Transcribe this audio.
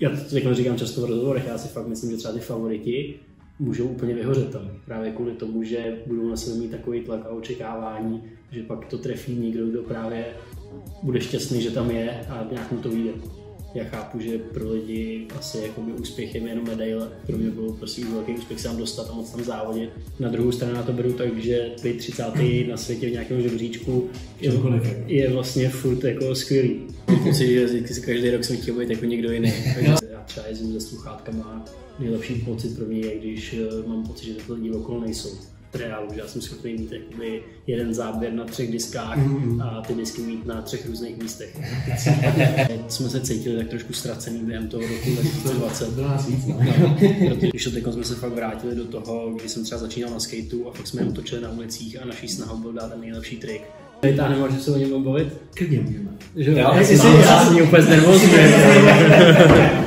já to říkám často v rozhovorech, já si fakt myslím, že třeba ty favoriti můžou úplně vyhořet tam. Právě kvůli tomu, že budou na sebe mít takový tlak a očekávání, že pak to trefí někdo, kdo právě bude šťastný, že tam je a nějak mu to vyjde. Já chápu, že pro lidi asi jakoby úspěch je jenom medaile, pro mě byl prostě velký úspěch se tam dostat a moc tam závodit. Na druhou stranu na to beru tak, že být 30. na světě v nějakém žebříčku je vlastně furt jako skvělý. Myslím si, že každý rok jsem chtěl být jako někdo jiný. Takže já třeba jezdím se sluchátkama, nejlepší pocit pro mě je, když mám pocit, že tyto lidi okolo nejsou. Reálu, že já jsem schopný mít jeden záběr na 3 diskách a ty disky mít na 3 různých místech. Jsme se cítili tak trošku ztracený během toho roku 2020. Protože když teď jsme se fakt vrátili do toho, kdy jsem třeba začínal na skateu a fakt jsme točili na ulicích a naší snahou byl dát ten nejlepší trik. Vytáhneme, můžeme se o něm bavit? Klidně můžeme. Já jsem úplně nervózní.